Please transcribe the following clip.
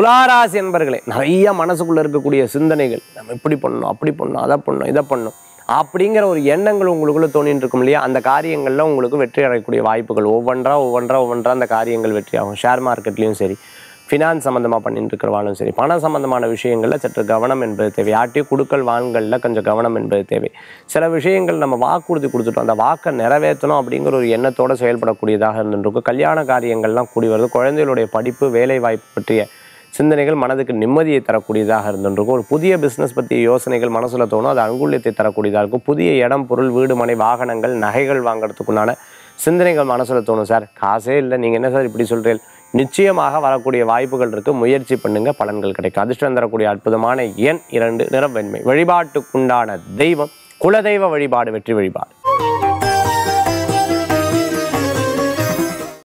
துளாராசி என்பர்களே, நிறைய மனசுக்குள்ளே இருக்கக்கூடிய சிந்தனைகள், நம்ம இப்படி பண்ணணும், அப்படி பண்ணணும், அதை பண்ணணும், இதை பண்ணணும் அப்படிங்கிற ஒரு எண்ணங்கள் உங்களுக்குள்ளே தோணின்னு இருக்கும் இல்லையா? அந்த காரியங்களில் உங்களுக்கு வெற்றி அடையக்கூடிய வாய்ப்புகள் ஒவ்வொன்றா அந்த காரியங்கள் வெற்றியாகும். ஷேர் மார்க்கெட்லேயும் சரி, ஃபினான்ஸ் சம்மந்தமாக பண்ணிட்டு இருக்கிறவாலும் சரி, பணம் சம்மந்தமான விஷயங்களில் சற்று கவனம் என்பது தேவை. யார்ட்டையும் கொடுக்கல் வாங்கலில் கொஞ்சம் கவனம் என்பது தேவை. சில விஷயங்கள் நம்ம வாக்குறுதி கொடுத்துட்டோம், அந்த வாக்கை நிறைவேற்றணும் அப்படிங்கிற ஒரு எண்ணத்தோடு செயல்படக்கூடியதாக இருந்துருக்கும். கல்யாண காரியங்கள்லாம் கூடி வருது. குழந்தைகளுடைய படிப்பு, வேலை வாய்ப்பு பற்றிய சிந்தனைகள் மனதுக்கு நிம்மதியை தரக்கூடியதாக இருந்துருக்கும். ஒரு புதிய பிஸ்னஸ் பற்றிய யோசனைகள் மனசில் தோணும், அது அனுகூல்யத்தை தரக்கூடியதாக இருக்கும். புதிய இடம், பொருள், வீடு, மனை, வாகனங்கள், நகைகள் வாங்கிறதுக்குண்டான சிந்தனைகள் மனசில் தோணும். சார் காசே இல்லை, நீங்கள் என்ன சார் இப்படி சொல்கிறேன்? நிச்சயமாக வரக்கூடிய வாய்ப்புகள் இருக்குது, முயற்சி பண்ணுங்கள், பலன்கள் கிடைக்கும். அதிர்ஷ்டம் தரக்கூடிய அற்புதமான எண் 2, நிறம் வெண்மை. வழிபாட்டுக்குண்டான தெய்வம் குலதெய்வ வழிபாடு, வெற்றி வழிபாடு.